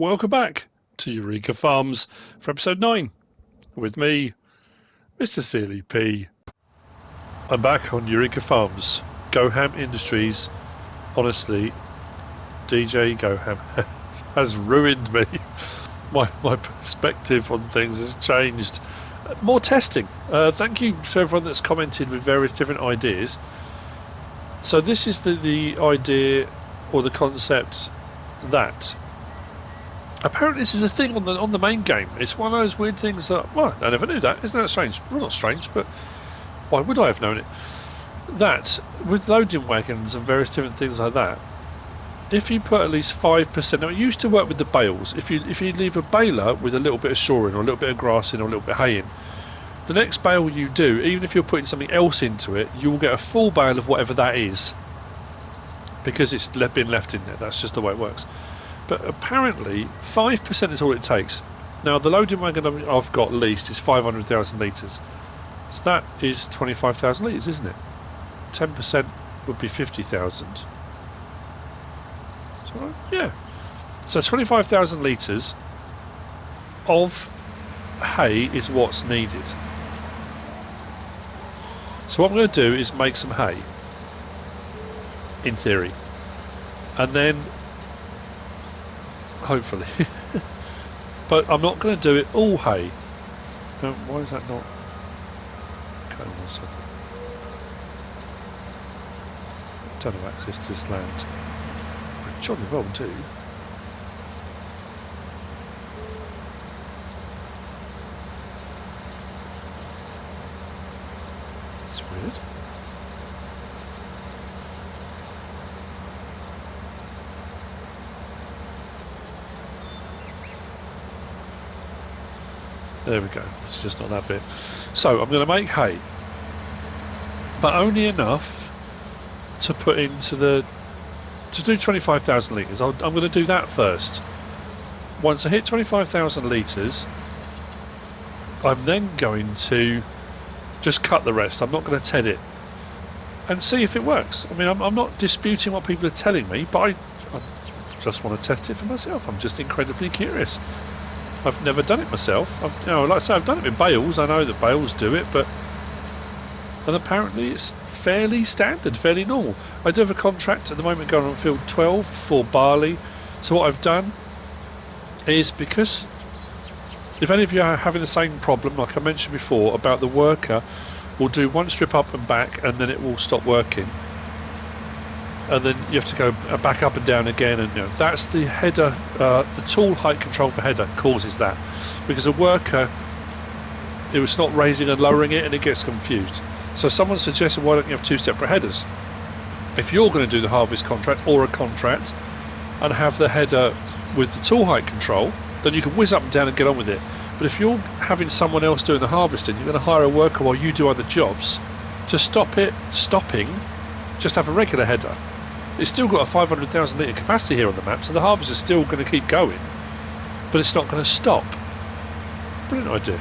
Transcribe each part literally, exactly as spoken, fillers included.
welcome back to Eureka Farms for episode nine with me, Mister Sealyp. I'm back on Eureka Farms, Goham Industries. Honestly, D J Goham has ruined me. My, my perspective on things has changed. More testing. Uh, thank you to everyone that's commented with various different ideas. So this is the, the idea or the concept that apparently this is a thing on the on the main game. It's one of those weird things that, well, I never knew that. Isn't that strange? Well, not strange, but why would I have known it? That with loading wagons and various different things like that, if you put at least five percent, now it used to work with the bales. If you if you leave a baler with a little bit of straw in, or a little bit of grass in, or a little bit of hay in, the next bale you do, even if you're putting something else into it, you will get a full bale of whatever that is, because it's been left in there. That's just the way it works. But apparently, five percent is all it takes. Now, the loading wagon I've got leased is five hundred thousand litres, so that is twenty-five thousand litres, isn't it? Ten percent would be fifty thousand. So, yeah, so twenty-five thousand litres of hay is what's needed. So what I'm going to do is make some hay, in theory, and then. Hopefully. But I'm not going to do it all hay. No, why is that not? Okay, one second. Don't have access to this land. I jolly well do. That's weird. There we go, it's just not that bit. So I'm going to make hay, but only enough to put into the, to do twenty-five thousand litres. I'm going to do that first. Once I hit twenty-five thousand litres, I'm then going to just cut the rest. I'm not going to ted it and see if it works. I mean, I'm, I'm not disputing what people are telling me, but I, I just want to test it for myself. I'm just incredibly curious. I've never done it myself. I've, you know, like I say, I've done it with bales. I know that bales do it, but and apparently it's fairly standard, fairly normal. I do have a contract at the moment going on field twelve for barley. So what I've done is, because if any of you are having the same problem, like I mentioned before, about the worker, we'll do one strip up and back, and then it will stop working, and then you have to go back up and down again, and you know, that's the header, uh, the tool height control for header causes that, because a worker, it was not raising and lowering it, and it gets confused. So someone suggested, why don't you have two separate headers? If you're going to do the harvest contract or a contract and have the header with the tool height control, then you can whiz up and down and get on with it. But if you're having someone else doing the harvesting, you're going to hire a worker while you do other jobs to stop it stopping, just have a regular header. It's still got a five hundred thousand litre capacity here on the map, so the harvest is still going to keep going, but it's not going to stop. Brilliant idea.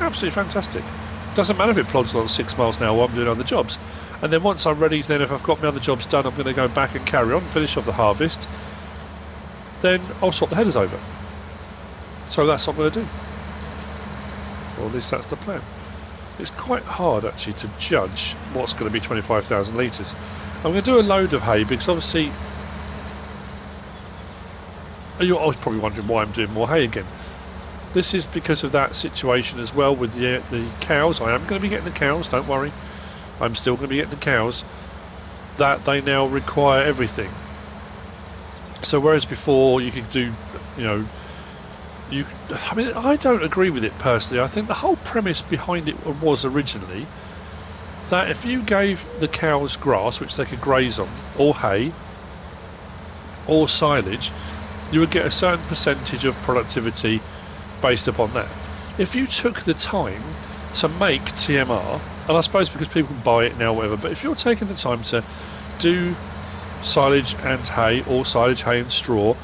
Absolutely fantastic. Doesn't matter if it plods along six miles an hour while I'm doing other jobs. And then once I'm ready, then if I've got my other jobs done, I'm going to go back and carry on, finish off the harvest. Then I'll swap the headers over. So that's what I'm going to do. Or at least that's the plan. It's quite hard, actually, to judge what's going to be twenty-five thousand litres. I'm going to do a load of hay because obviously you're probably wondering why I'm doing more hay again. This is because of that situation as well with the, the cows. I am going to be getting the cows, don't worry. I'm still going to be getting the cows. That they now require everything. So whereas before you could do, you know, you. I mean, I don't agree with it personally. I think the whole premise behind it was originally that if you gave the cows grass, which they could graze on, or hay, or silage, you would get a certain percentage of productivity based upon that. If you took the time to make T M R, and I suppose because people can buy it now, whatever, but if you're taking the time to do silage and hay, or silage, hay and straw,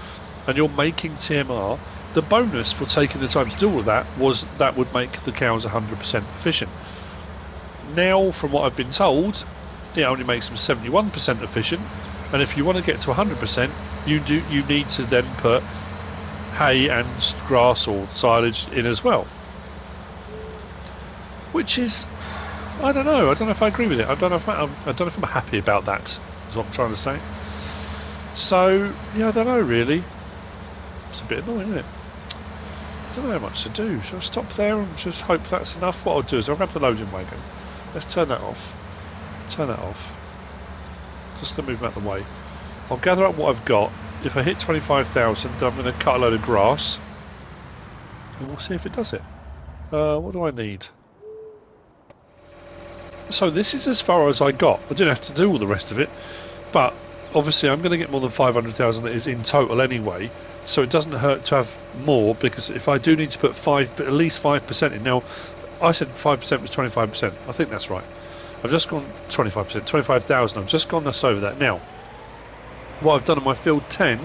and you're making T M R, the bonus for taking the time to do all of that was that would make the cows one hundred percent efficient. Now, from what I've been told, it only makes them seventy-one percent efficient, and if you want to get to one hundred percent, you do you need to then put hay and grass or silage in as well. Which is, I don't know, I don't know if I agree with it. I don't know if, I, I don't know if I'm happy about that, is what I'm trying to say. So, yeah, I don't know really. It's a bit annoying, isn't it? I don't know how much to do. Shall I stop there and just hope that's enough? What I'll do is I'll grab the loading wagon. Let's turn that off. Turn that off. Just going to move them out of the way. I'll gather up what I've got. If I hit twenty-five thousand, I'm going to cut a load of grass. And we'll see if it does it. Uh, what do I need? So this is as far as I got. I didn't have to do all the rest of it. But obviously I'm going to get more than five hundred thousand that is in total anyway. So it doesn't hurt to have more, because if I do need to put five, but at least five percent in. Now, I said five percent was twenty-five percent. I think that's right. I've just gone twenty-five percent, twenty-five thousand. I've just gone just over that. Now, what I've done in my field ten,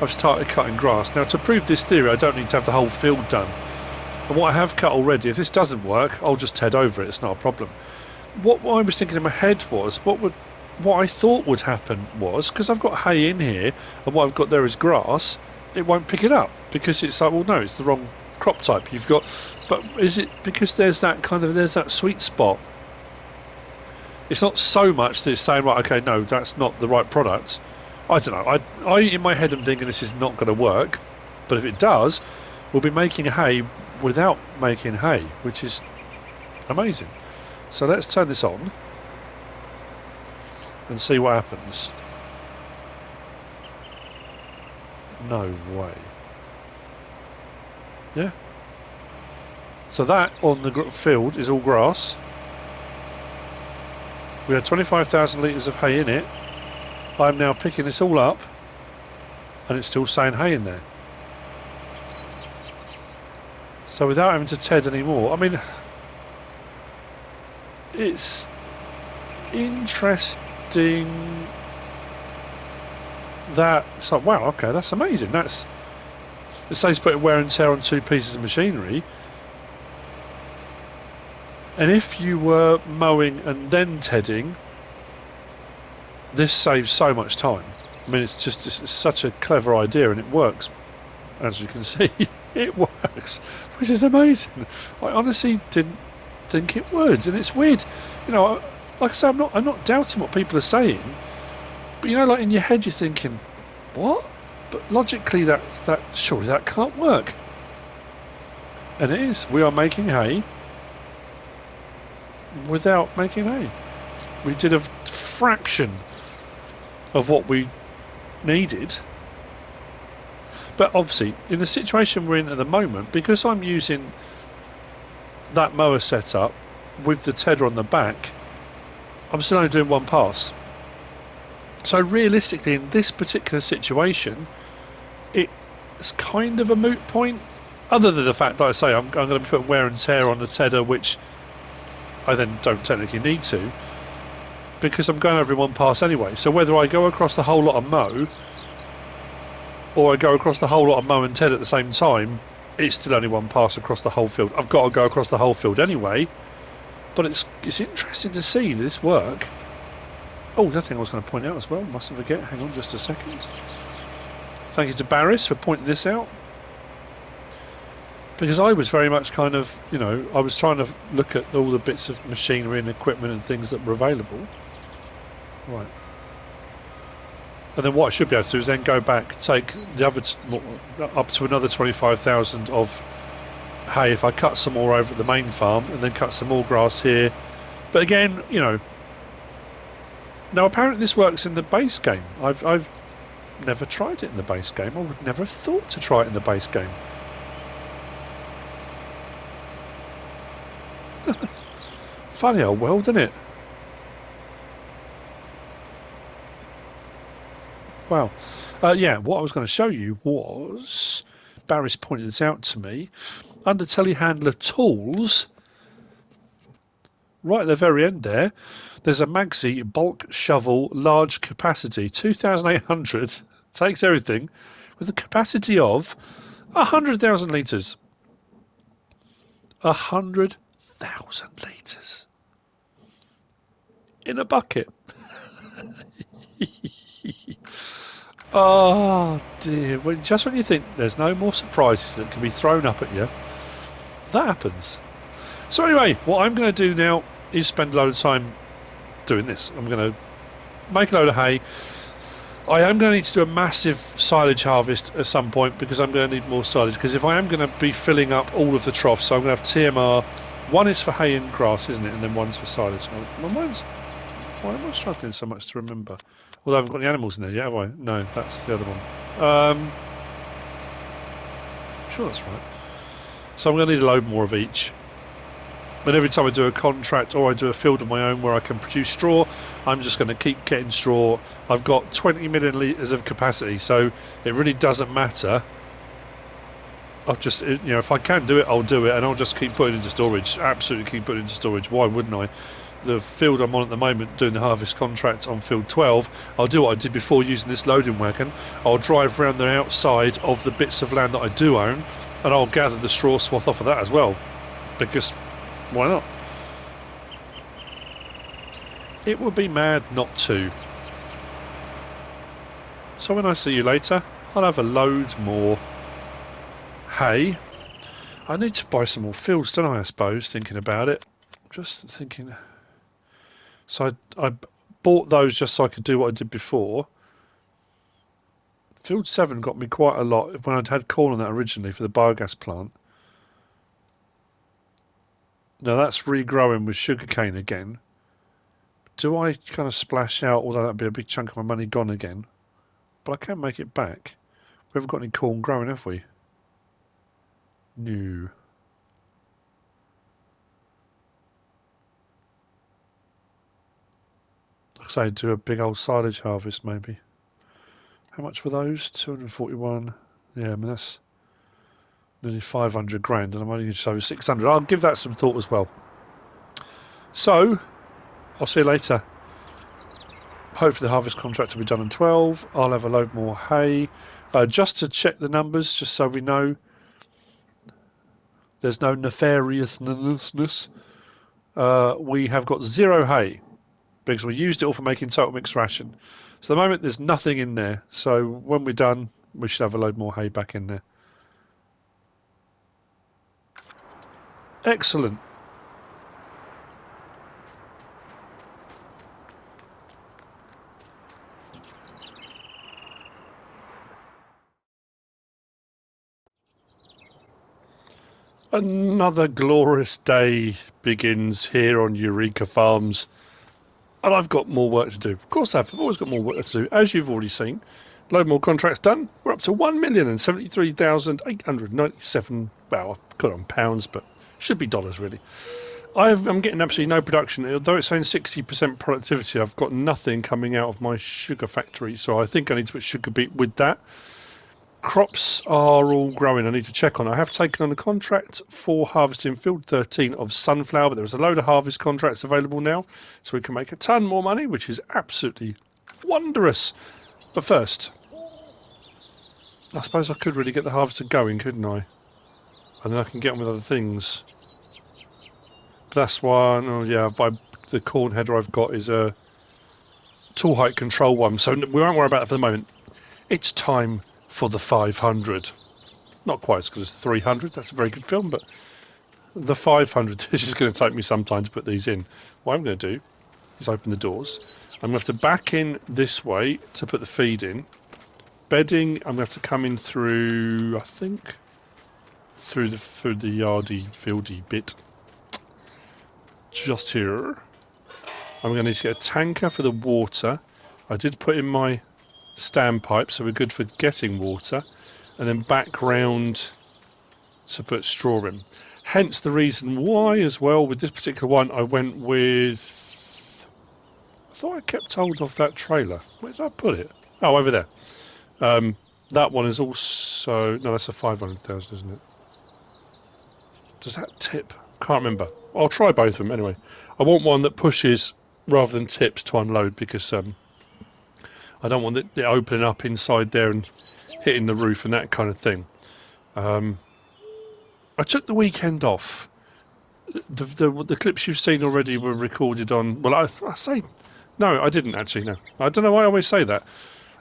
I've started cutting grass. Now, to prove this theory, I don't need to have the whole field done. And what I have cut already, if this doesn't work, I'll just head over it. It's not a problem. What I was thinking in my head was, what would, what I thought would happen was, because I've got hay in here, and what I've got there is grass, it won't pick it up, because it's like, well, no, it's the wrong crop type you've got. But is it because there's that kind of, there's that sweet spot? It's not so much that it's saying, right, okay, no, that's not the right product. I don't know. I, I in my head, I'm thinking this is not going to work. But if it does, we'll be making hay without making hay, which is amazing. So let's turn this on and see what happens. No way. Yeah. So that on the field is all grass. We had twenty-five thousand litres of hay in it. I'm now picking this all up, and it's still saying hay in there. So without having to ted anymore, I mean, it's interesting that it's like, wow, okay, that's amazing. That's, it says putting wear and tear on two pieces of machinery. And if you were mowing and then tedding, this saves so much time. I mean, it's just it's such a clever idea, and it works. As you can see, it works, which is amazing. I honestly didn't think it would, and it's weird. You know, like I say, I'm not I'm not doubting what people are saying, but you know, like in your head, you're thinking, what? But logically, that that surely that can't work. And it is. We are making hay without making hay. We did a fraction of what we needed, but obviously in the situation we're in at the moment, because I'm using that mower setup with the tedder on the back, I'm still only doing one pass. So realistically, in this particular situation, it's kind of a moot point, other than the fact that I say I'm, I'm going to be putting wear and tear on the tedder, which I then don't technically need to, because I'm going over one pass anyway. So whether I go across the whole lot of mow, or I go across the whole lot of mow and ted at the same time, it's still only one pass across the whole field. I've got to go across the whole field anyway. But it's it's interesting to see this work. Oh, another thing I was going to point out as well, mustn't forget, hang on just a second. Thank you to Barris for pointing this out. Because I was very much kind of, you know, I was trying to look at all the bits of machinery and equipment and things that were available. Right. And then what I should be able to do is then go back, take the other, t up to another twenty-five thousand of hay if I cut some more over at the main farm, and then cut some more grass here. But again, you know, now apparently this works in the base game. I've, I've never tried it in the base game. I would never have thought to try it in the base game. Funny old world, isn't it? Wow. Uh, yeah, what I was going to show you was, Barris pointed this out to me, under telehandler tools, right at the very end there, there's a Magsy bulk shovel, large capacity, two thousand eight hundred, takes everything, with a capacity of one hundred thousand litres. one hundred thousand. Thousand litres in a bucket. Oh dear. Well, just when you think there's no more surprises that can be thrown up at you, that happens. So anyway, what I'm going to do now is spend a load of time doing this. I'm going to make a load of hay. I am going to need to do a massive silage harvest at some point because I'm going to need more silage, because if I am going to be filling up all of the troughs, so I'm going to have T M R. One is for hay and grass, isn't it? And then one's for silage. My mind's, why am I struggling so much to remember? Well, I haven't got any animals in there yet, have I? No, that's the other one. Um, I'm sure that's right. So I'm going to need a load more of each. But every time I do a contract or I do a field of my own where I can produce straw, I'm just going to keep getting straw. I've got twenty million litres of capacity, so it really doesn't matter. I'll just, you know, if I can do it, I'll do it, and I'll just keep putting into storage. Absolutely keep putting into storage. Why wouldn't I? The field I'm on at the moment, doing the harvest contract on field twelve, I'll do what I did before using this loading wagon. I'll drive around the outside of the bits of land that I do own, and I'll gather the straw swath off of that as well, because why not? It would be mad not to. So when I see you later, I'll have a load more hay. I need to buy some more fields, don't I, I suppose, thinking about it. Just thinking. So I, I bought those just so I could do what I did before. Field seven got me quite a lot when I'd had corn on that originally for the biogas plant. Now that's regrowing with sugarcane again. Do I kind of splash out, although that'd be a big chunk of my money gone again? But I can make it back. We haven't got any corn growing, have we? No. I'd say do a big old silage harvest, maybe. How much were those? two hundred forty-one. Yeah, I mean, that's nearly five hundred grand, and I'm only just over six hundred. I'll give that some thought as well. So, I'll see you later. Hopefully the harvest contract will be done in twelve. I'll have a load more hay. Uh, just to check the numbers, just so we know there's no nefariousness. Uh, we have got zero hay, because we used it all for making total mixed ration. So at the moment there's nothing in there. So when we're done, we should have a load more hay back in there. Excellent. Another glorious day begins here on Eureka Farms, and I've got more work to do. Of course I have. I've always got more work to do, as you've already seen. A load more contracts done. We're up to one million seventy-three thousand eight hundred ninety-seven, well, I've got it on pounds, but should be dollars, really. I've, I'm getting absolutely no production. Although it's only sixty percent productivity, I've got nothing coming out of my sugar factory, so I think I need to put sugar beet with that. Crops are all growing. I need to check on. I have taken on a contract for harvesting field thirteen of sunflower, but there's a load of harvest contracts available now, so we can make a ton more money, which is absolutely wondrous. But first, I suppose I could really get the harvester going, couldn't I? And then I can get on with other things. But that's one. Oh yeah, by the corn header I've got is a tool height control one, so we won't worry about it for the moment. It's time for the five hundred. Not quite as good as the three hundred, that's a very good film, but the five hundred is just going to take me some time to put these in. What I'm going to do is open the doors. I'm going to have to back in this way to put the feed in. Bedding, I'm going to have to come in through, I think, through the, through the yardy, fieldy bit. Just here. I'm going to need to get a tanker for the water. I did put in my standpipe, so we're good for getting water, and then back round to put straw in. Hence the reason why, as well, with this particular one, I went with... I thought I kept hold of that trailer. Where did I put it? Oh, over there. Um, that one is also... No, that's a five hundred thousand, isn't it? Does that tip? Can't remember. I'll try both of them anyway. I want one that pushes rather than tips to unload, because... Um, I don't want it opening up inside there and hitting the roof and that kind of thing. Um, I took the weekend off. The, the, the clips you've seen already were recorded on... Well, I, I say... No, I didn't actually, no. I don't know why I always say that.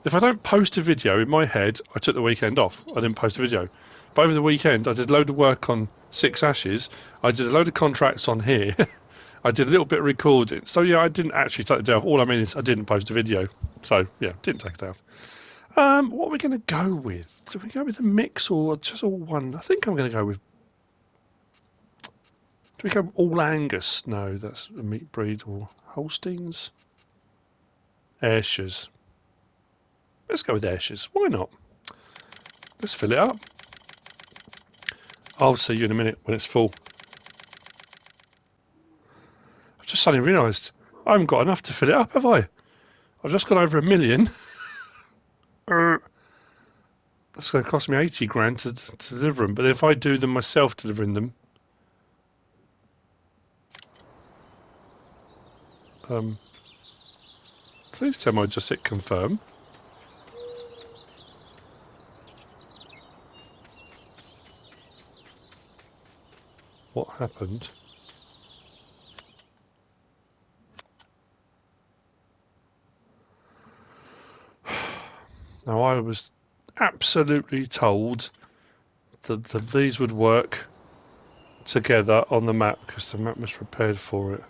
If I don't post a video, in my head, I took the weekend off. I didn't post a video. But over the weekend, I did a load of work on Six Ashes. I did a load of contracts on here. I did a little bit of recording. So, yeah, I didn't actually take the day off. All I mean is I didn't post a video. So, yeah, didn't take the day off. Um, what are we going to go with? Do we go with a mix or just all one? I think I'm going to go with... Do we go all Angus? No, that's a meat breed. Or Holsteins? Ayrshires. Let's go with Ayrshires. Why not? Let's fill it up. I'll see you in a minute when it's full. I've just suddenly realised I haven't got enough to fill it up, have I? I've just got over a million. That's going to cost me eighty grand to, to deliver them. But if I do them myself, delivering them, um, please tell me I just hit confirm. What happened? Now, I was absolutely told that, that these would work together on the map because the map was prepared for it.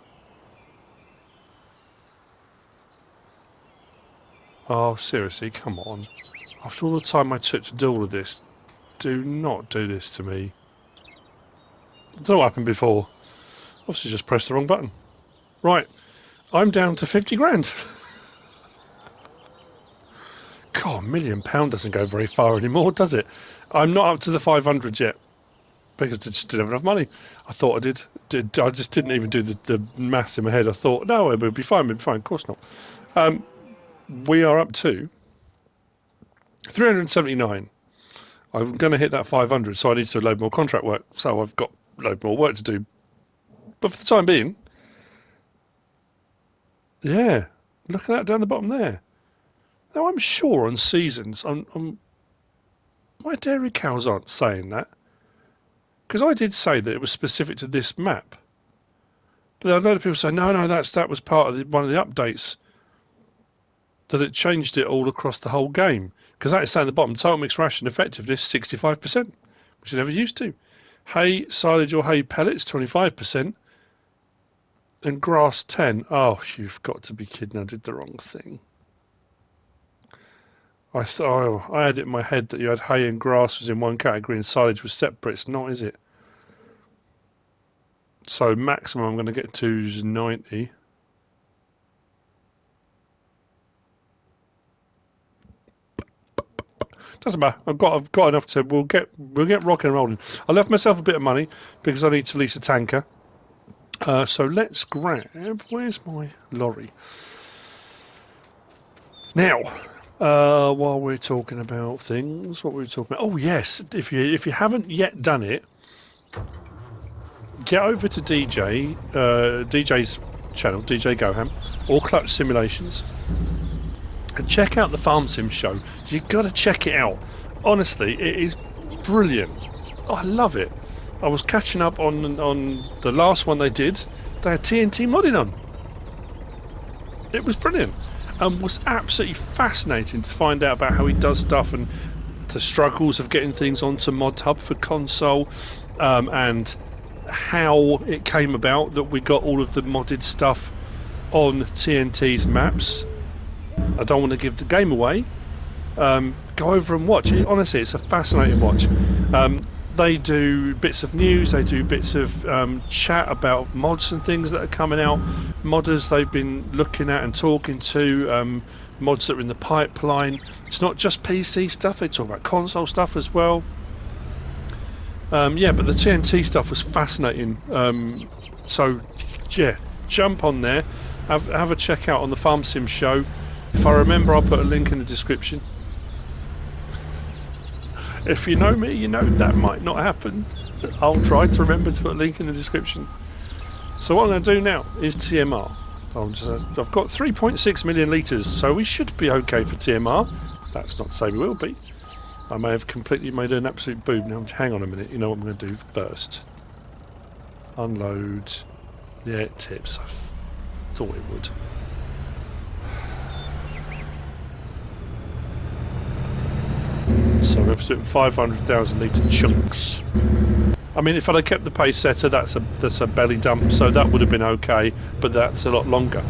Oh, seriously, come on. After all the time I took to deal with this, do not do this to me. I don't know what happened before. Obviously just pressed the wrong button. Right, I'm down to fifty grand. God, a million pound doesn't go very far anymore, does it? I'm not up to the five hundred yet because I just didn't have enough money. I thought I did. did I just didn't even do the, the maths in my head. I thought, no, it would be fine, it would be fine. Of course not. Um, we are up to three hundred seventy-nine. I'm going to hit that five hundred, so I need to load more contract work. So I've got a load more work to do. But for the time being, yeah, look at that down the bottom there. Now, I'm sure on seasons, I'm, I'm, my dairy cows aren't saying that. Because I did say that it was specific to this map. But there are a lot of people saying, no, no, that's, that was part of the, one of the updates. That it changed it all across the whole game. Because that is saying at the bottom, total mixed ration effectiveness, sixty-five percent, which it never used to. Hay, silage or hay pellets, twenty-five percent. And grass, ten. Oh, you've got to be kidding. I did the wrong thing. I thought I had it in my head that you had hay and grass was in one category and silage was separate. It's not, is it? So maximum I'm going to get to is ninety. Doesn't matter. I've got I've got enough to. We'll get we'll get rocking and rolling. I left myself a bit of money because I need to lease a tanker. Uh, so let's grab. Where's my lorry? Now, uh, while we're talking about things, what were we talking about? Oh yes, if you if you haven't yet done it, get over to D J uh, D J's channel, D J Goham, or Clutch Simulations. And check out the Farm Sim Show. You've got to check it out. Honestly, it is brilliant. I love it. I was catching up on on the last one they did. They had T N T modding on. It was brilliant. And was absolutely fascinating to find out about how he does stuff and the struggles of getting things onto Mod Hub for console um, and how it came about that we got all of the modded stuff on T N T's maps. I don't want to give the game away. Um, go over and watch it. Honestly, it's a fascinating watch. Um, they do bits of news, they do bits of um, chat about mods and things that are coming out. Modders they've been looking at and talking to. Um, mods that are in the pipeline. It's not just P C stuff, they talk about console stuff as well. Um, yeah, but the T N T stuff was fascinating. Um, so, yeah, jump on there. Have, have a check out on the Farm Sim Show. If I remember, I'll put a link in the description. If you know me, you know that might not happen. I'll try to remember to put a link in the description. So what I'm going to do now is T M R. I'll just, I've got three point six million litres, so we should be okay for T M R. That's not to say we will be. I may have completely made an absolute boob. Now, hang on a minute. You know what I'm going to do first. Unload. Yeah, tips. I thought it would. so we're putting five hundred thousand litre chunks. I mean, if I'd have kept the pace setter, that's a, that's a belly dump, so that would have been okay, but that's a lot longer.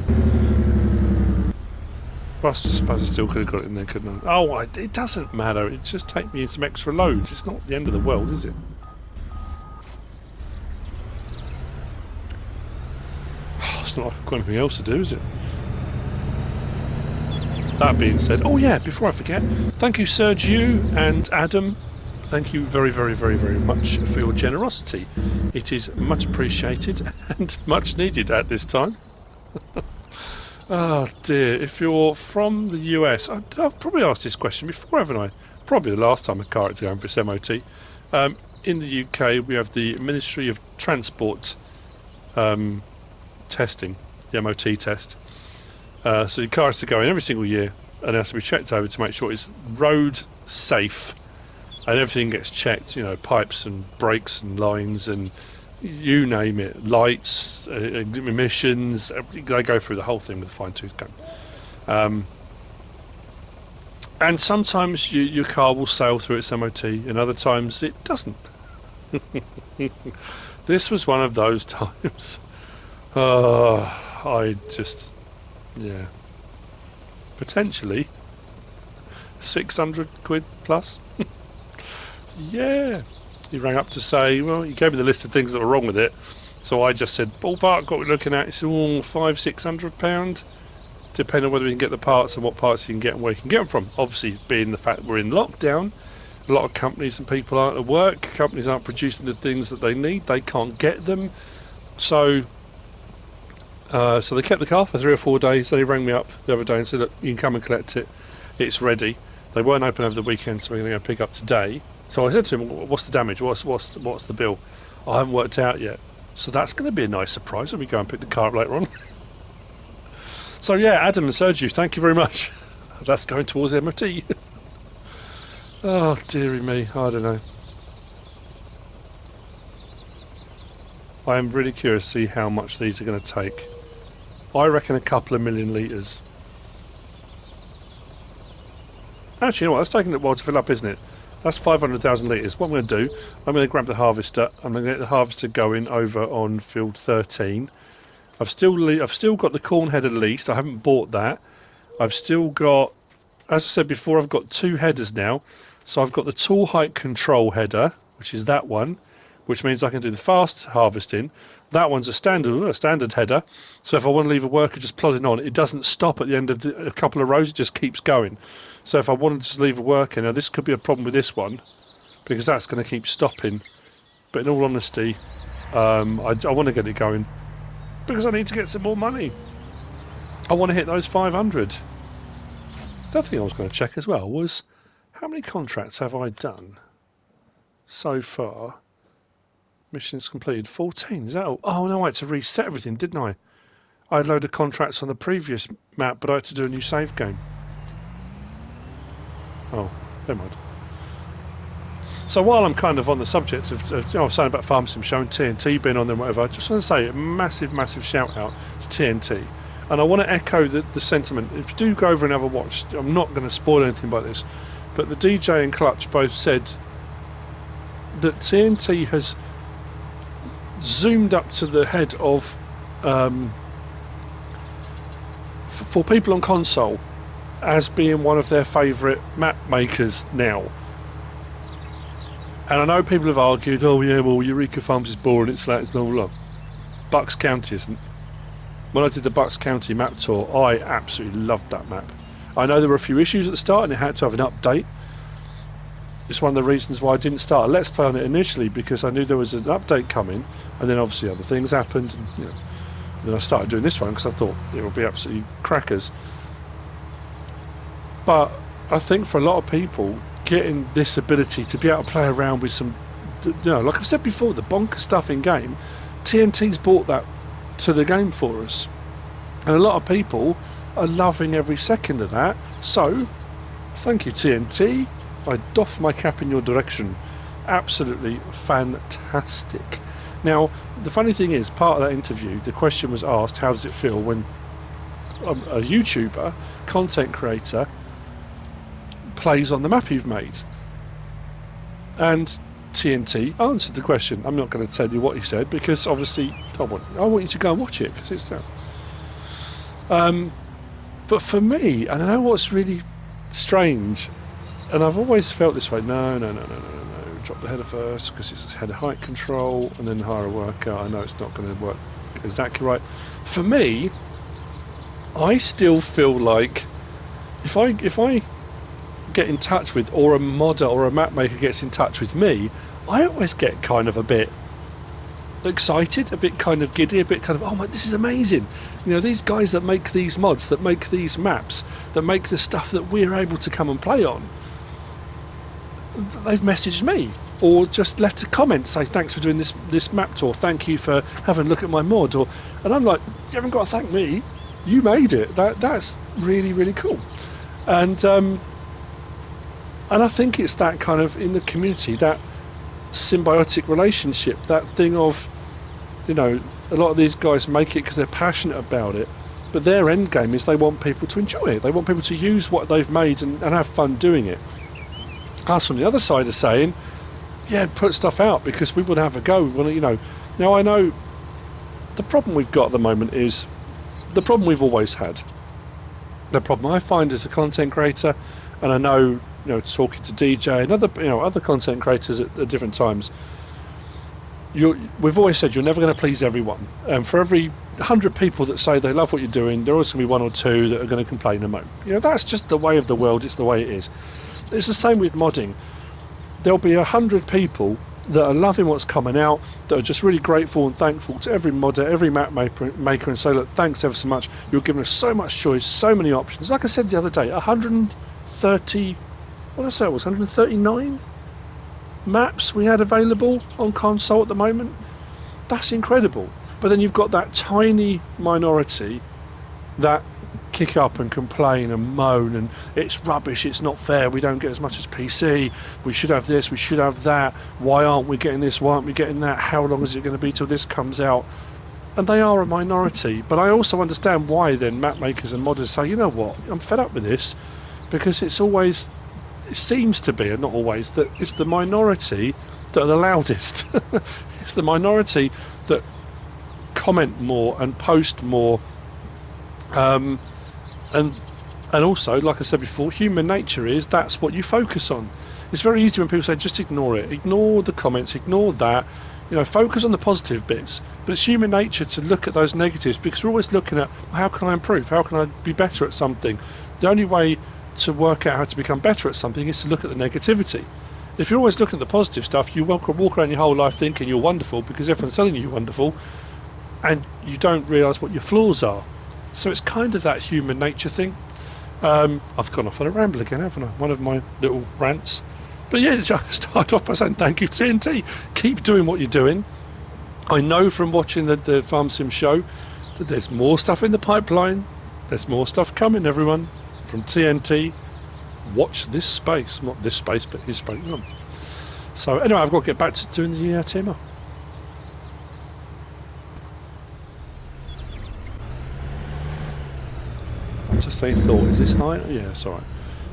Well, I suppose I still could have got it in there, couldn't I? Oh, I, it doesn't matter, it just takes me some extra loads. It's not the end of the world, is it? Oh, it's not got anything else to do, is it? That being said, oh yeah, before I forget, thank you Serge, you and Adam. Thank you very, very, very, very much for your generosity. It is much appreciated and much needed at this time. Oh dear, if you're from the U S, I, I've probably asked this question before, haven't I? Probably the last time I carried it down for its M O T. Um, in the U K, we have the Ministry of Transport um, testing, the M O T test. Uh, so your car has to go in every single year and it has to be checked over to make sure it's road safe. And everything gets checked, you know, pipes and brakes and lines and you name it, lights, uh, emissions, they go through the whole thing with a fine-tooth comb. Um, and sometimes you, your car will sail through its M O T and other times it doesn't. This was one of those times. Oh, I just, yeah, potentially six hundred quid plus. Yeah, he rang up to say, well, he gave me the list of things that were wrong with it, so I just said, ballpark, what we're looking at, it's all five, six hundred pound, depending on whether we can get the parts and what parts you can get and where you can get them from. Obviously, being the fact that we're in lockdown, a lot of companies and people aren't at work, companies aren't producing the things that they need, they can't get them, so uh, so they kept the car for three or four days. They rang me up the other day and said, look, you can come and collect it, it's ready. They weren't open over the weekend, so we're going to go pick up today. So I said to him, what's the damage? What's, what's, what's the bill? I haven't worked out yet. So that's going to be a nice surprise when we go and pick the car up later on. So yeah, Adam and Sergio, thank you very much. That's going towards M O T. Oh, dearie me. I don't know. I am really curious to see how much these are going to take. I reckon a couple of million litres. Actually, you know what? That's taking a while to fill up, isn't it? That's five hundred thousand litres. What I'm going to do, I'm going to grab the harvester. I'm going to get the harvester going over on field thirteen. I've still, I've still got the corn header leased. I haven't bought that. I've still got, as I said before, I've got two headers now. So I've got the tool height control header, which is that one, which means I can do the fast harvesting. That one's a standard, a standard header. So if I want to leave a worker just plodding on, it doesn't stop at the end of the, a couple of rows. It just keeps going. So if I wanted to just leave a worker, now this could be a problem with this one, because that's going to keep stopping. But in all honesty, um, I, I want to get it going, because I need to get some more money. I want to hit those five hundred. The other thing I was going to check as well was, how many contracts have I done so far? Missions completed, fourteen, is that all? Oh no, I had to reset everything, didn't I? I had a load of contracts on the previous map, but I had to do a new save game. Oh, never mind. So while I'm kind of on the subject of, of you know, saying about Farm Sim Show and T N T being on there and whatever, I just want to say a massive, massive shout out to T N T. And I want to echo the, the sentiment. If you do go over and have a watch, I'm not going to spoil anything by this, but the D J and Clutch both said that T N T has zoomed up to the head of, um, f for people on console, as being one of their favourite map makers now. And I know people have argued, oh yeah, well Eureka Farms is boring, it's flat, it's not all up. Bucks County isn't. When I did the Bucks County map tour, I absolutely loved that map. I know there were a few issues at the start and it had to have an update. It's one of the reasons why I didn't start a Let's Play on it initially, because I knew there was an update coming, and then obviously other things happened, and, you know, and then I started doing this one because I thought it would be absolutely crackers. But I think for a lot of people, getting this ability to be able to play around with some, you know, like I've said before, the bonker stuff in game, T N T's brought that to the game for us. And a lot of people are loving every second of that. So, thank you T N T. I doff my cap in your direction. Absolutely fantastic. Now, the funny thing is, part of that interview, the question was asked, how does it feel when a, a YouTuber, content creator, plays on the map you've made? And T N T answered the question. I'm not going to tell you what he said because obviously I want, I want you to go and watch it because it's that. Um, but for me, and I know what's really strange, and I've always felt this way, no, no, no, no, no, no, drop the header first because it's header height control and then hire a worker. I know it's not going to work exactly right. For me, I still feel like if I, if I get in touch with, or a modder or a map maker gets in touch with me, I always get kind of a bit excited, a bit kind of giddy, a bit kind of, oh my, this is amazing. You know, these guys that make these mods, that make these maps, that make the stuff that we're able to come and play on, they've messaged me or just left a comment, say thanks for doing this this map tour, thank you for having a look at my mod, or, and I'm like, you haven't got to thank me, you made it. That that's really, really cool. And um and I think it's that kind of, in the community, that symbiotic relationship, that thing of, you know, a lot of these guys make it because they're passionate about it, but their end game is they want people to enjoy it. They want people to use what they've made and, and have fun doing it. Us from the other side are saying, yeah, put stuff out because we want to have a go. We want to, you know. Now, I know the problem we've got at the moment is the problem we've always had. The problem I find as a content creator, and I know, you know, talking to D J and other, you know, other content creators at, at different times, you we've always said you're never going to please everyone, and for every hundred people that say they love what you're doing, there are also going to be one or two that are going to complain and moan. You know, that's just the way of the world. It's the way it is. It's the same with modding. There'll be a hundred people that are loving what's coming out, that are just really grateful and thankful to every modder, every map maker, maker and say, look, thanks ever so much, you're giving us so much choice, so many options. Like I said the other day, one hundred thirty, what did I say it was, one hundred thirty-nine maps we had available on console at the moment. That's incredible. But then you've got that tiny minority that kick up and complain and moan and it's rubbish, it's not fair, we don't get as much as P C, we should have this, we should have that, why aren't we getting this, why aren't we getting that, how long is it going to be till this comes out? And they are a minority, but I also understand why then map makers and modders say, you know what, I'm fed up with this, because it's always, it seems to be, and not always, that it's the minority that are the loudest. It's the minority that comment more and post more. Um, and and also, like I said before, human nature is, that's what you focus on. It's very easy when people say, just ignore it, ignore the comments, ignore that, you know, focus on the positive bits. But it's human nature to look at those negatives, because we're always looking at, how can I improve, how can I be better at something? The only way to work out how to become better at something is to look at the negativity. If you're always looking at the positive stuff, you walk around your whole life thinking you're wonderful because everyone's telling you you're wonderful, and you don't realise what your flaws are. So it's kind of that human nature thing. Um, I've gone off on a ramble again, haven't I? One of my little rants. But yeah, I start off by saying thank you, T N T. Keep doing what you're doing. I know from watching the, the Farm Sim show that there's more stuff in the pipeline. There's more stuff coming, everyone, from T N T. Watch this space. Not this space, but his space. So anyway, I've got to get back to doing the uh, T M R. Just say thought, is this high? Yeah, it's alright.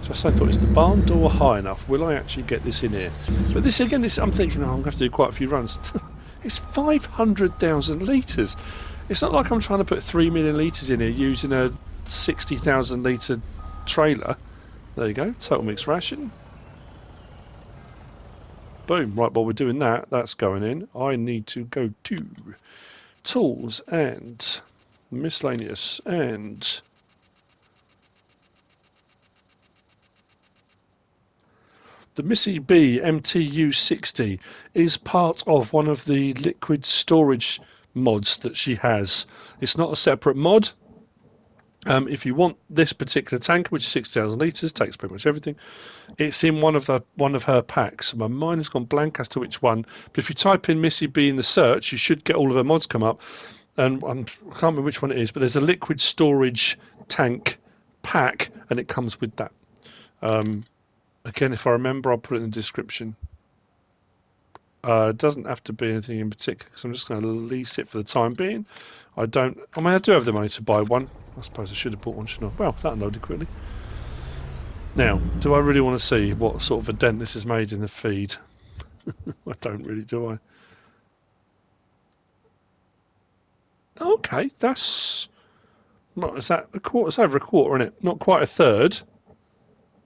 Just say thought, is the barn door high enough? Will I actually get this in here? But this again, this I'm thinking, oh, I'm going to have to do quite a few runs. It's five hundred thousand litres. It's not like I'm trying to put three million litres in here using a sixty thousand litre trailer. There you go, total mixed ration. Boom, right, while we're doing that, that's going in. I need to go to tools and miscellaneous and... The Missy B M T U sixty is part of one of the liquid storage mods that she has. It's not a separate mod. Um, if you want this particular tank, which is six thousand litres, takes pretty much everything, it's in one of the one of her packs. My mind has gone blank as to which one. But if you type in Missy B in the search, you should get all of her mods come up. And I'm, I can't remember which one it is, but there's a liquid storage tank pack, and it comes with that. Um, Again, if I remember, I'll put it in the description. Uh, it doesn't have to be anything in particular, because I'm just going to lease it for the time being. I don't... I mean, I do have the money to buy one. I suppose I should have bought one, shouldn't I? Well, that unloaded quickly. Now, do I really want to see what sort of a dent this has made in the feed? I don't really, do I? Okay, that's not, is that a quarter? It's over a quarter, isn't it? Not quite a third.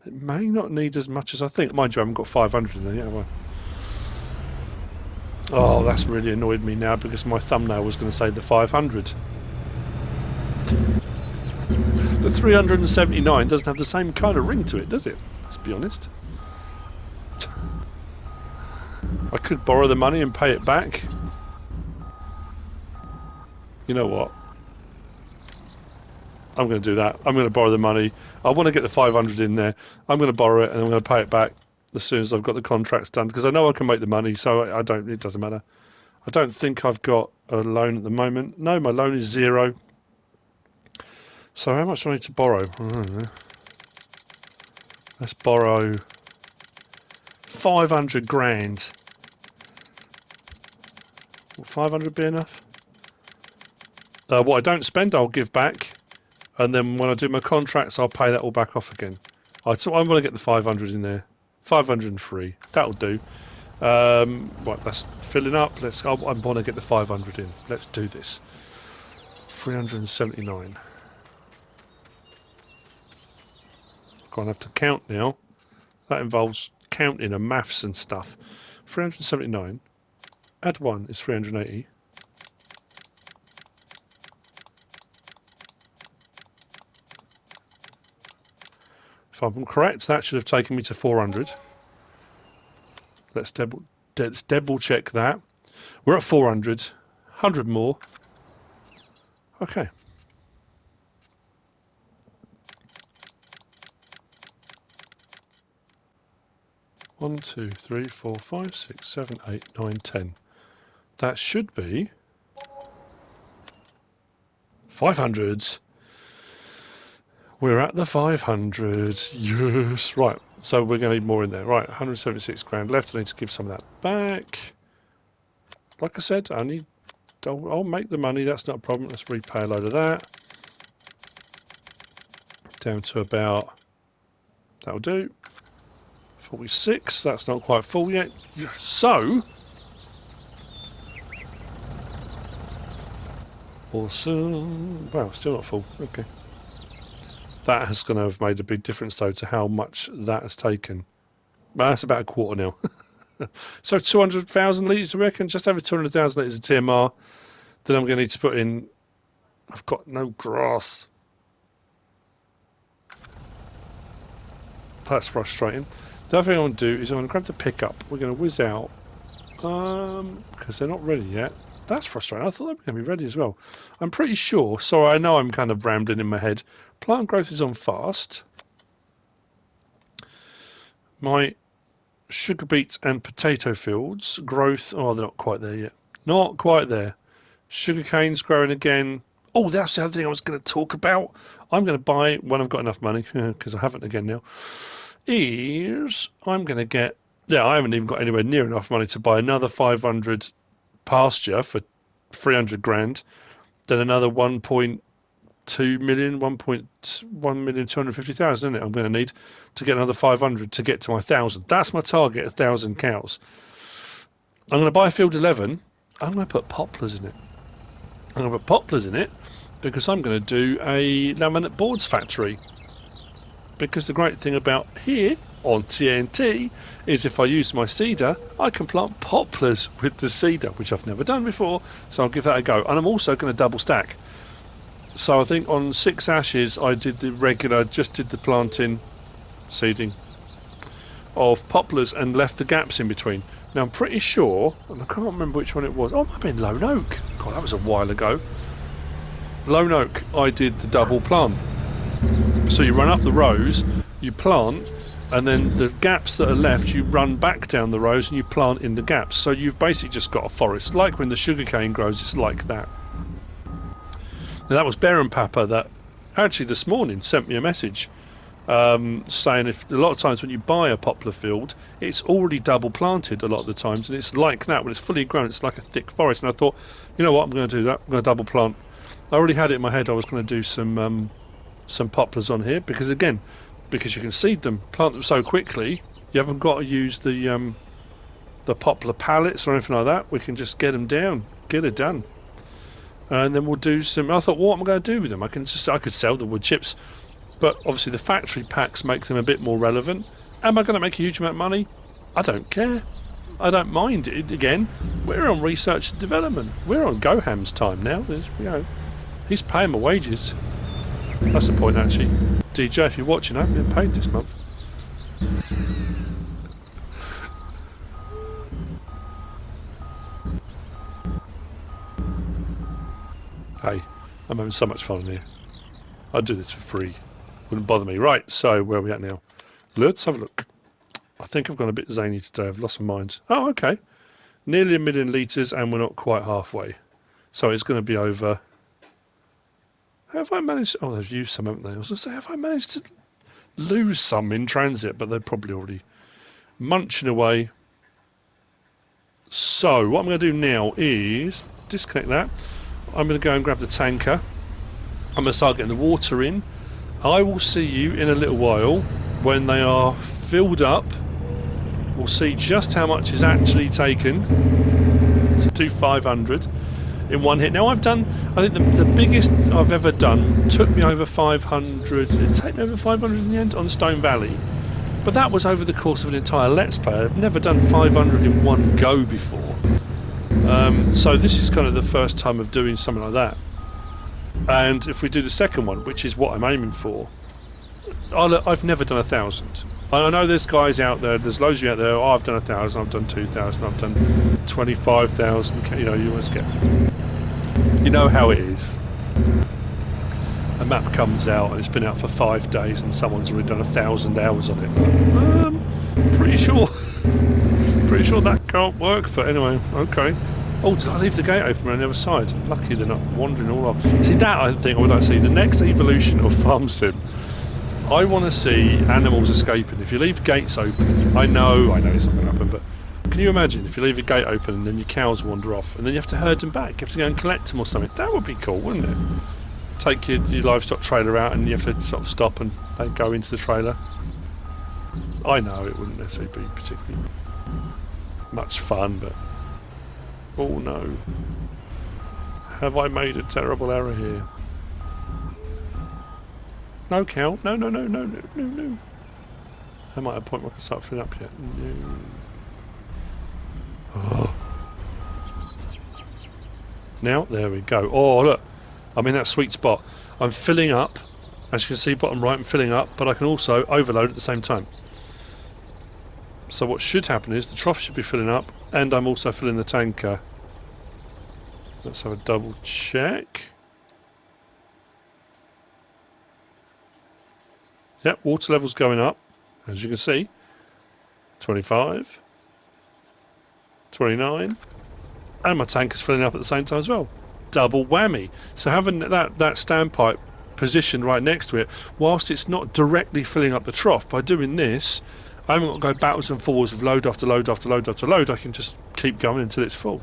It may not need as much as I think. Mind you, I haven't got five hundred in there yet, have I? Oh, that's really annoyed me now because my thumbnail was going to say the five hundred. The three hundred seventy-nine doesn't have the same kind of ring to it, does it? Let's be honest. I could borrow the money and pay it back. You know what? I'm going to do that. I'm going to borrow the money. I want to get the five hundred in there. I'm going to borrow it and I'm going to pay it back as soon as I've got the contracts done, because I know I can make the money, so I don't. It doesn't matter. I don't think I've got a loan at the moment. No, my loan is zero. So how much do I need to borrow? I don't know. Let's borrow five hundred grand. Will five hundred be enough? Uh, what I don't spend, I'll give back, and then when I do my contracts, I'll pay that all back off again. Right, so I'm going to get the five hundred in there. five hundred three. That'll do. Um, right, that's filling up. Let's. I, I want to get the five hundred in. Let's do this. three hundred seventy-nine. Gonna have to count now. That involves counting and maths and stuff. three hundred seventy-nine. Add one is three hundred eighty. If I'm correct, that should have taken me to four hundred. Let's double, let's double check that. We're at four hundred. one hundred more. Okay. One, two, three, four, five, six, seven, eight, nine, ten. That should be five hundreds. We're at the five hundred, yes, right, so we're going to need more in there. Right, one hundred seventy-six grand left, I need to give some of that back. Like I said, I need, I'll, I'll make the money, that's not a problem. Let's repay a load of that. Down to about, that'll do, forty-six, that's not quite full yet. So, awesome, wow, still not full, okay. That is going to have made a big difference, though, to how much that has taken. Well, that's about a quarter now. So two hundred thousand litres, I reckon, just over two hundred thousand litres of T M R. Then I'm going to need to put in... I've got no grass. That's frustrating. The other thing I want to do is I'm going to grab the pickup. We're going to whiz out. Um, because they're not ready yet. That's frustrating. I thought they were going to be ready as well. I'm pretty sure. So I know I'm kind of rambling in my head. Plant growth is on fast. My sugar beets and potato fields growth, oh, they're not quite there yet. Not quite there. Sugar cane's growing again. Oh, that's the other thing I was going to talk about. I'm going to buy, when I've got enough money, because I haven't again now, is I'm going to get, yeah, I haven't even got anywhere near enough money to buy another five hundred pasture for three hundred grand, then another one point two million, one point one million two hundred fifty thousand, isn't it? I'm going to need to get another five hundred to get to my thousand. That's my target, a thousand cows. I'm going to buy field eleven. I'm going to put poplars in it. I'm going to put poplars in it because I'm going to do a laminate boards factory. Because the great thing about here on T N T is if I use my cedar, I can plant poplars with the cedar, which I've never done before. So I'll give that a go. And I'm also going to double stack. So I think on Six Ashes I did the regular, just did the planting, seeding of poplars and left the gaps in between. Now I'm pretty sure, and I can't remember which one it was. Oh, it might have been Lone Oak. God, that was a while ago. Lone Oak, I did the double plant. So you run up the rows, you plant, and then the gaps that are left, you run back down the rows and you plant in the gaps. So you've basically just got a forest. Like when the sugarcane grows, it's like that. Now that was Baron Papa that actually this morning sent me a message um, saying if a lot of times when you buy a poplar field, it's already double planted a lot of the times, and it's like that when it's fully grown, it's like a thick forest. And I thought, you know what, I'm going to do that. I'm going to double plant. I already had it in my head I was going to do some um, some poplars on here because again, because you can seed them, plant them so quickly, you haven't got to use the um, the poplar pallets or anything like that. We can just get them down, get it done, and then we'll do some. I thought, what am I going to do with them? I can just, I could sell the wood chips, but obviously the factory packs make them a bit more relevant. Am I going to make a huge amount of money? I don't care. I don't mind it. Again, we're on research and development. We're on Goham's time now. There's, you know, he's paying my wages. That's the point, actually. D J, if you're watching, I haven't been paid this month. Hey, I'm having so much fun here. I'd do this for free. Wouldn't bother me. Right, so where are we at now? Let's have a look. I think I've gone a bit zany today. I've lost my mind. Oh, okay. Nearly a million litres and we're not quite halfway. So it's going to be over... Have I managed... Oh, they've used some, haven't they? I was going to say, have I managed to lose some in transit? But they're probably already munching away. So, what I'm going to do now is disconnect that. I'm going to go and grab the tanker. I'm going to start getting the water in. I will see you in a little while when they are filled up. We'll see just how much is actually taken. So, two thousand five hundred. In one hit. Now I've done, I think the, the biggest I've ever done took me over five hundred, did it take me over five hundred in the end? On Stone Valley. But that was over the course of an entire Let's Play. I've never done five hundred in one go before. Um, so this is kind of the first time of doing something like that. And if we do the second one, which is what I'm aiming for, I'll, I've never done a thousand. I know there's guys out there, there's loads of you out there, oh, I've done a thousand, I've done two thousand, I've done twenty-five thousand, you know, you always get... You know how it is. A map comes out and it's been out for five days and someone's already done a thousand hours on it. Um, pretty sure. Pretty sure that can't work, but anyway, okay. Oh, did I leave the gate open on the other side? Lucky they're not wandering all off. See, that I think I would like to see. The next evolution of Farm Sim. I want to see animals escaping. If you leave gates open, I know, I know it's not going to happen, but... Can you imagine if you leave a gate open and then your cows wander off and then you have to herd them back, you have to go and collect them or something? That would be cool, wouldn't it? Take your, your livestock trailer out and you have to sort of stop and they go into the trailer. I know it wouldn't necessarily be particularly much fun, but... Oh no. Have I made a terrible error here? No cow. No, no, no, no, no, no, no. Am I at a point where I can start filling up yet? No. Oh. Now, there we go. Oh, look. I'm in that sweet spot. I'm filling up. As you can see, bottom right, I'm filling up, but I can also overload at the same time. So what should happen is the trough should be filling up, and I'm also filling the tanker. Let's have a double check. Yep, water level's going up, as you can see. twenty-five. twenty-nine, and my tank is filling up at the same time as well. Double whammy. So having that, that standpipe positioned right next to it, whilst it's not directly filling up the trough, by doing this, I haven't got to go backwards and forwards with load after load after load after load. I can just keep going until it's full.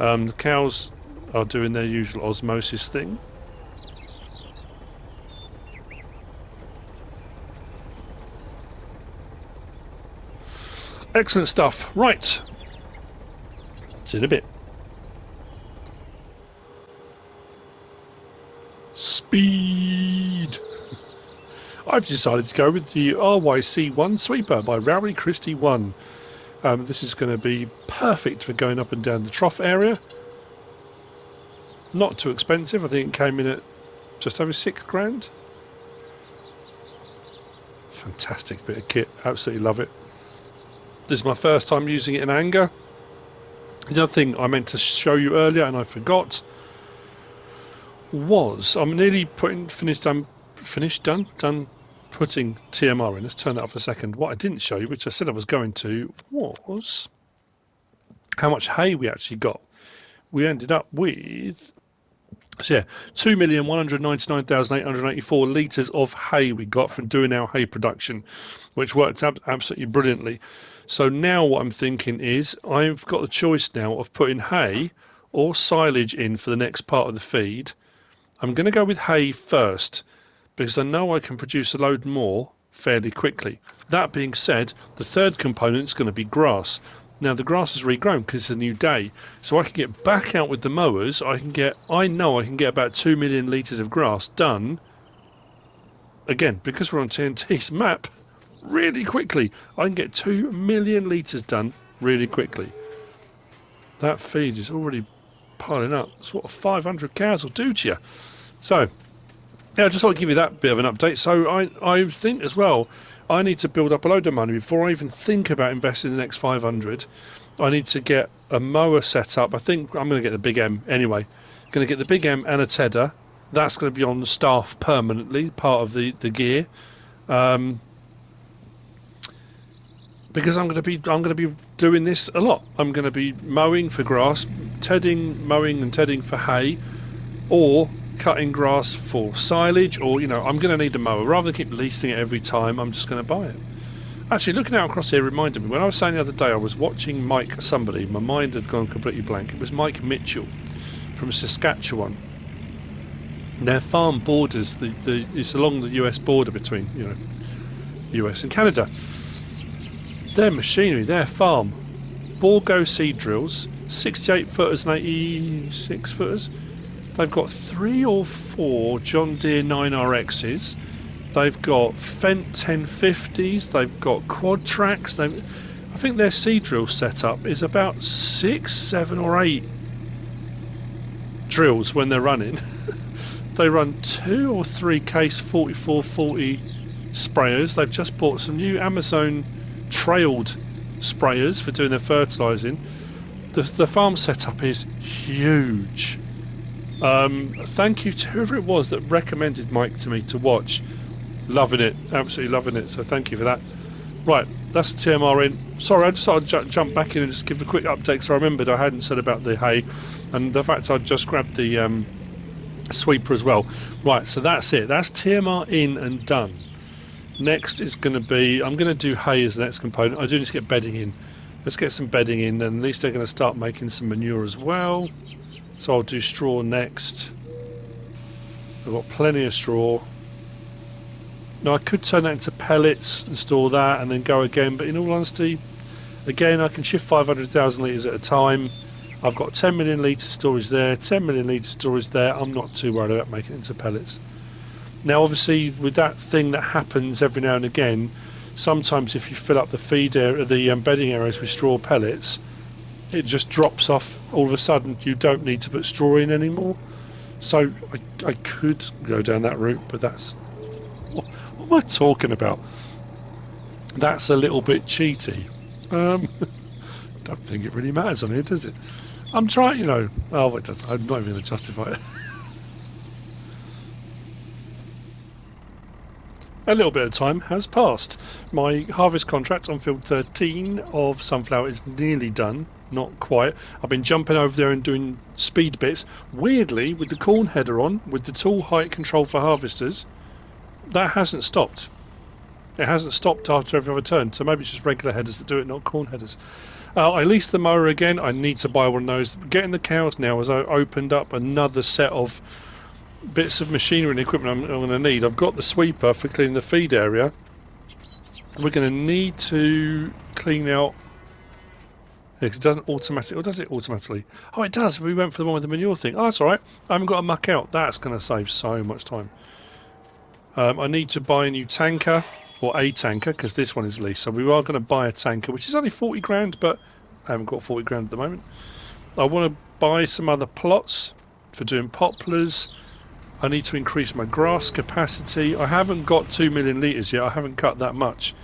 Um, the cows are doing their usual osmosis thing. Excellent stuff. Right. In a bit. Speed! I've decided to go with the R Y C one Sweeper by Rowley Christie one. Um, this is going to be perfect for going up and down the trough area. Not too expensive. I think it came in at just over six grand. Fantastic bit of kit. Absolutely love it. This is my first time using it in anger. The other thing I meant to show you earlier and I forgot was I'm nearly putting finished done finished done done putting T M R in. Let's turn that up for a second. What I didn't show you, which I said I was going to, was how much hay we actually got. We ended up with so yeah, two million one hundred ninety nine thousand eight hundred eighty four litres of hay we got from doing our hay production, which worked out absolutely brilliantly. So now what I'm thinking is I've got the choice now of putting hay or silage in for the next part of the feed. I'm going to go with hay first because I know I can produce a load more fairly quickly. That being said, the third component is going to be grass. Now the grass is regrown because it's a new day, so I can get back out with the mowers. I can get, I know I can get about two million litres of grass done, again, because we're on T N T's map, really quickly. I can get two million litres done really quickly. That feed is already piling up. That's what five hundred cows will do to you. So, yeah, I just thought I'd give you that bit of an update. So I, I think as well, I need to build up a load of money before I even think about investing in the next five hundred. I need to get a mower set up. I think I'm going to get the Big M anyway. Going to get the Big M and a Tedder. That's going to be on staff permanently, part of the the gear, um, because I'm going to be I'm going to be doing this a lot. I'm going to be mowing for grass, tedding, mowing and tedding for hay, or cutting grass for silage, or, you know, I'm going to need a mower. Rather than keep leasing it every time, I'm just going to buy it. Actually, looking out across here reminded me, when I was saying the other day, I was watching Mike somebody, my mind had gone completely blank. It was Mike Mitchell from Saskatchewan. Their farm borders, the, the, it's along the U S border between, you know, U S and Canada. Their machinery, their farm, Borgo seed drills, sixty-eight footers and eighty-six footers. They've got three or four John Deere nine R X's. They've got Fendt ten fifties. They've got quad tracks. I think their seed drill setup is about six, seven, or eight drills when they're running. They run two or three Case forty-four forty sprayers. They've just bought some new Amazon trailed sprayers for doing their fertilising. The, the farm setup is huge. Um, thank you to whoever it was that recommended Mike to me to watch. Loving it, absolutely loving it, so thank you for that. Right, that's the T M R in. Sorry, I just thought I'd ju jump back in and just give a quick update, because I remembered I hadn't said about the hay, and the fact I just grabbed the um, sweeper as well. Right, so that's it, that's T M R in and done. Next is going to be, I'm going to do hay as the next component. I do need to get bedding in. Let's get some bedding in, and at least they're going to start making some manure as well. So I'll do straw next. I've got plenty of straw. Now I could turn that into pellets and store that and then go again, but in all honesty, again, I can shift five hundred thousand litres at a time. I've got ten million litre storage there, ten million litre storage there. I'm not too worried about making it into pellets. Now obviously with that thing that happens every now and again, sometimes if you fill up the feed area, the um, bedding areas with straw pellets, it just drops off. All of a sudden you don't need to put straw in anymore, so I, I could go down that route, but that's what, what am I talking about? That's a little bit cheaty. um, Don't think it really matters on here, does it? I'm trying, you know. Oh, it does. I'm not even going to justify it. A little bit of time has passed. My harvest contract on field thirteen of sunflower is nearly done. Not quite. I've been jumping over there and doing speed bits. Weirdly, with the corn header on, with the tool height control for harvesters, that hasn't stopped. It hasn't stopped after every other turn, so maybe it's just regular headers that do it, not corn headers. Uh, I leased the mower again. I need to buy one of those. Getting the cows now, as I opened up another set of bits of machinery and equipment I'm, I'm going to need. I've got the sweeper for cleaning the feed area. We're going to need to clean out, because yeah, it doesn't automatically, or does it automatically? Oh, it does. We went for the one with the manure thing. Oh, that's alright. I haven't got to muck out. That's going to save so much time. Um, I need to buy a new tanker, or a tanker, because this one is leased. So we are going to buy a tanker, which is only forty grand, but I haven't got forty grand at the moment. I want to buy some other plots for doing poplars. I need to increase my grass capacity. I haven't got two million litres yet. I haven't cut that much.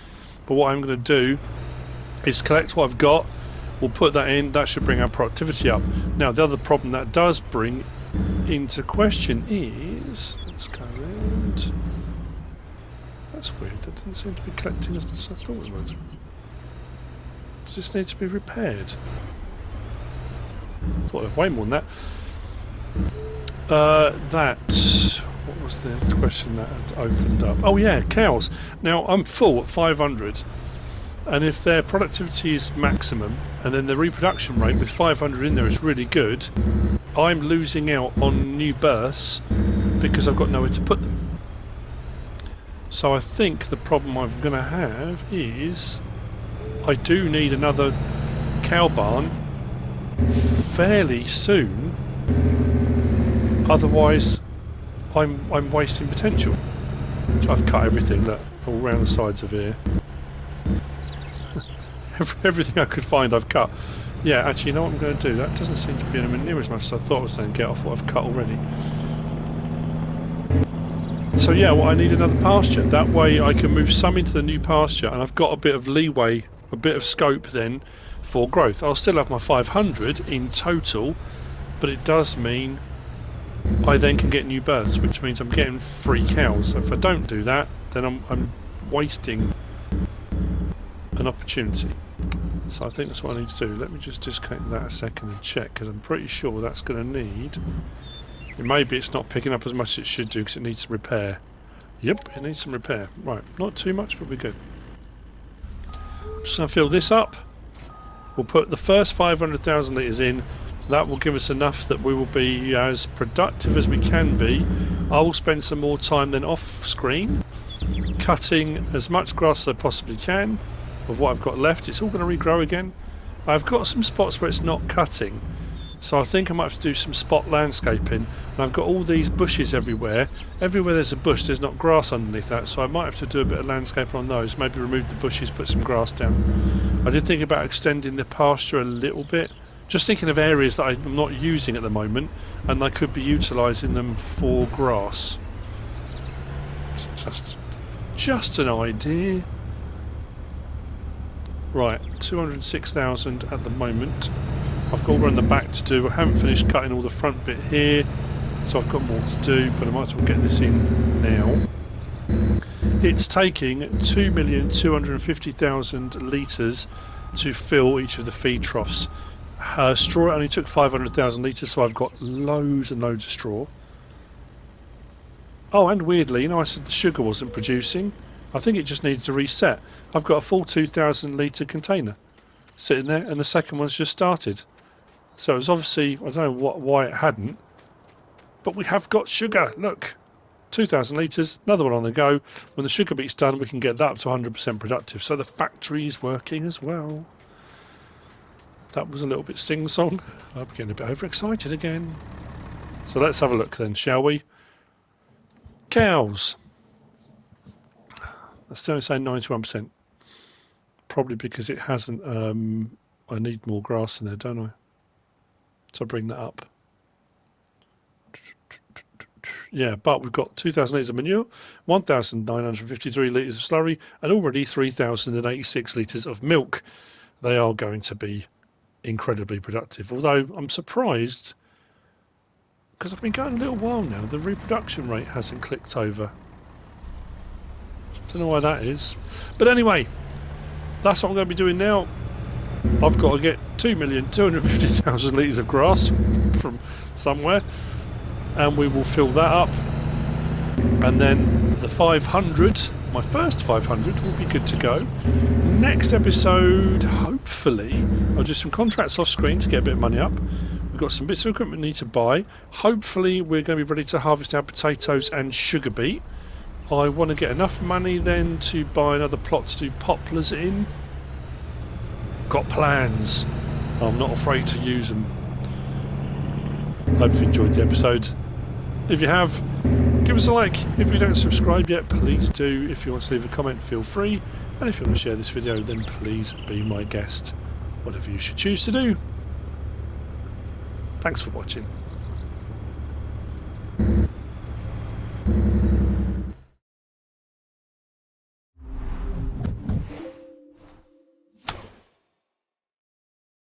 But what I'm going to do is collect what I've got. We'll put that in. That should bring our productivity up. Now, the other problem that does bring into question is... Let's go around. That's weird. That didn't seem to be collecting as much as I thought it was. Does this need to be repaired? I thought it was way more than that. Uh, that, what was the question that had opened up? Oh yeah, cows. Now I'm full at five hundred, and if their productivity is maximum, and then the reproduction rate with five hundred in there is really good, I'm losing out on new births because I've got nowhere to put them. So I think the problem I'm going to have is I do need another cow barn fairly soon, otherwise I'm, I'm wasting potential. I've cut everything that all round the sides of here. Everything I could find I've cut. Yeah, actually, you know what I'm going to do? That doesn't seem to be anywhere near as much as I thought I was saying. Get off what I've cut already. So yeah, well, I need another pasture. That way I can move some into the new pasture, and I've got a bit of leeway, a bit of scope then for growth. I'll still have my five hundred in total, but it does mean I then can get new births, which means I'm getting three cows. So if I don't do that, then I'm, I'm wasting an opportunity. So I think that's what I need to do. Let me just disconnect that a second and check, because I'm pretty sure that's going to need... Maybe it's not picking up as much as it should do because it needs some repair. Yep, it needs some repair. Right, not too much, but we're good. So I'll fill this up. We'll put the first five hundred thousand litres in. That will give us enough that we will be as productive as we can be. I will spend some more time then off screen, cutting as much grass as I possibly can of what I've got left. It's all going to regrow again. I've got some spots where it's not cutting, so I think I might have to do some spot landscaping. And I've got all these bushes everywhere. Everywhere there's a bush, there's not grass underneath that, so I might have to do a bit of landscaping on those. Maybe remove the bushes, put some grass down. I did think about extending the pasture a little bit. Just thinking of areas that I'm not using at the moment, and I could be utilising them for grass. Just, just an idea. Right, two hundred six thousand at the moment. I've got one in the back to do. I haven't finished cutting all the front bit here, so I've got more to do, but I might as well get this in now. It's taking two million two hundred fifty thousand litres to fill each of the feed troughs. Uh, straw only took five hundred thousand litres, so I've got loads and loads of straw. Oh, and weirdly, you know, I said the sugar wasn't producing. I think it just needs to reset. I've got a full two thousand litre container sitting there, and the second one's just started. So it was obviously, I don't know what, why it hadn't, but we have got sugar. Look, two thousand litres, another one on the go. When the sugar beet's done, we can get that up to one hundred percent productive. So the factory's working as well. That was a little bit sing-song. I'm getting a bit overexcited again. So let's have a look then, shall we? Cows. I still say ninety-one percent. Probably because it hasn't... Um, I need more grass in there, don't I? So bring that up. Yeah, but we've got two thousand litres of manure, one thousand nine hundred fifty-three litres of slurry, and already three thousand eighty-six litres of milk. They are going to be incredibly productive, although I'm surprised because I've been going a little while now, the reproduction rate hasn't clicked over. Don't know why that is, but anyway, that's what I'm going to be doing now. I've got to get two million two hundred fifty thousand litres of grass from somewhere, and we will fill that up, and then the five hundred, my first five hundred, will be good to go. Next episode, hopefully, I'll do some contracts off screen to get a bit of money up. We've got some bits of equipment we need to buy. Hopefully we're going to be ready to harvest our potatoes and sugar beet. I want to get enough money then to buy another plot to do poplars in. Got plans. I'm not afraid to use them. Hope you've enjoyed the episode. If you have, give us a like. If you don't subscribe yet, please do. If you want to leave a comment, feel free. And if you want to share this video, then please be my guest. Whatever you should choose to do. Thanks for watching.